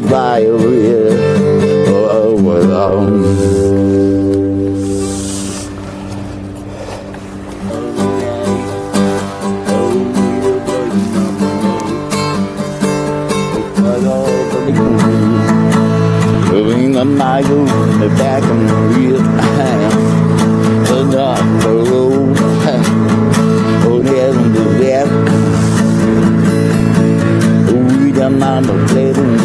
that diarrhea went on. I go in the back of my real house, but not the road. Oh, there's the death. We don't mind the playroom.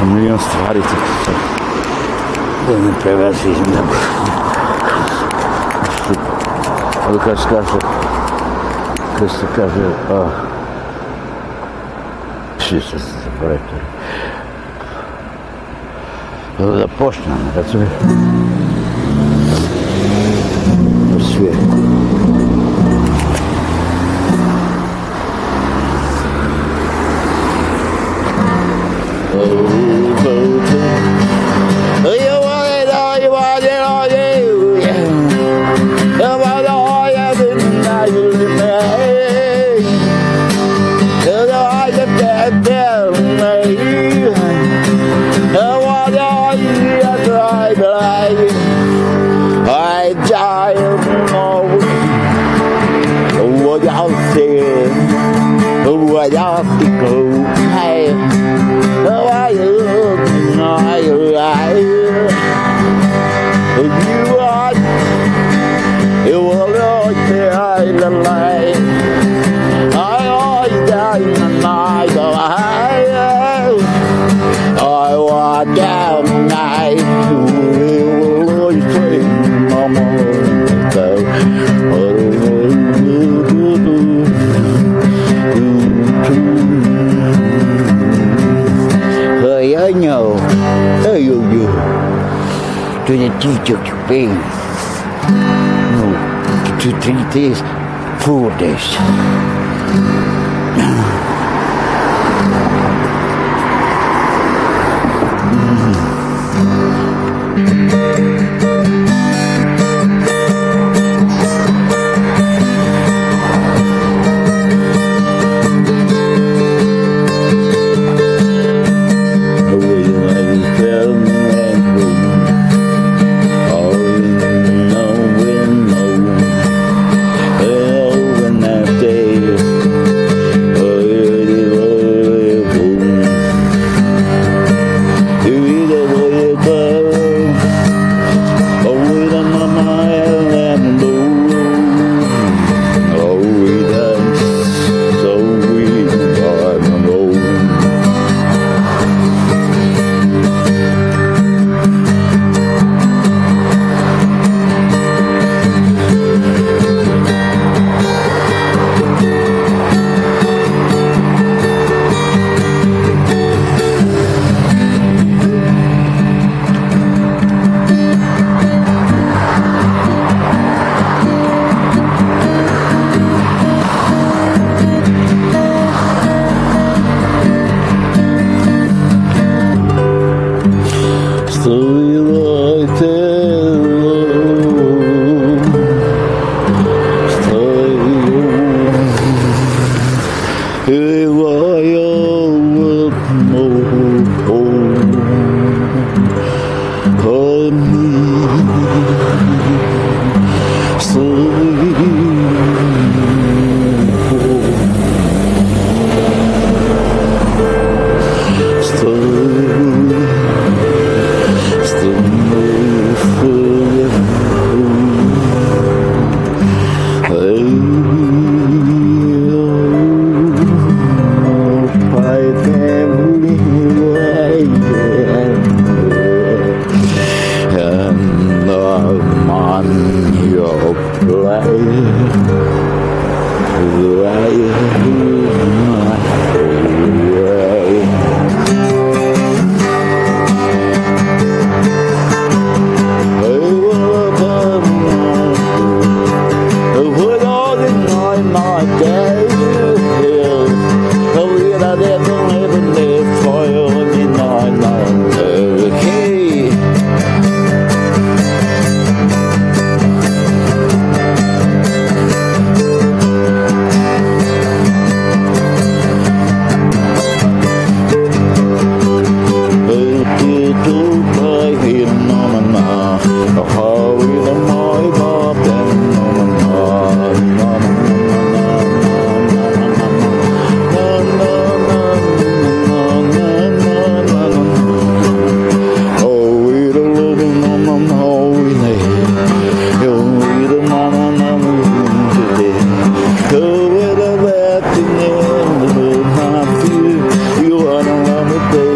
Помилион стоварите, да не превърши изминава. А как се казва, ще се събрете. Да започнем, да се свие. To the teacher to pay. No, to 3 days, 4 days. Go with a weapon in the hood, my fear. You wanna run with it.